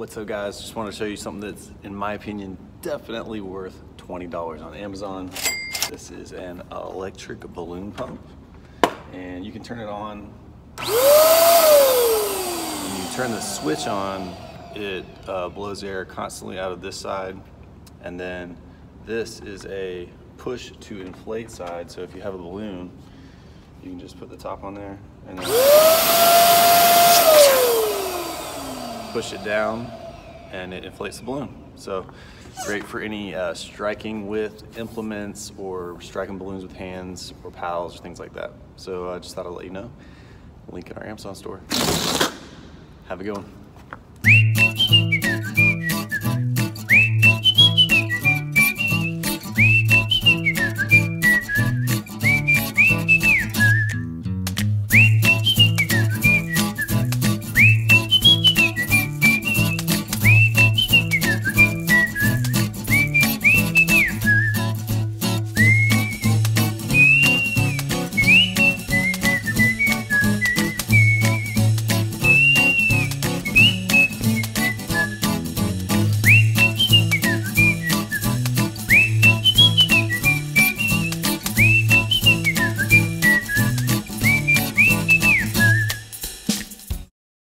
What's up, guys? Just want to show you something that's, in my opinion, definitely worth $20 on Amazon. This is an electric balloon pump, and you can turn it on. When you turn the switch on, it blows air constantly out of this side, and then this is a push to inflate side. So if you have a balloon, you can just put the top on there and then push it down, and it inflates the balloon. So great for any striking with implements or striking balloons with hands or paddles or things like that. So I just thought I'd let you know. Link in our Amazon store. Have a good one.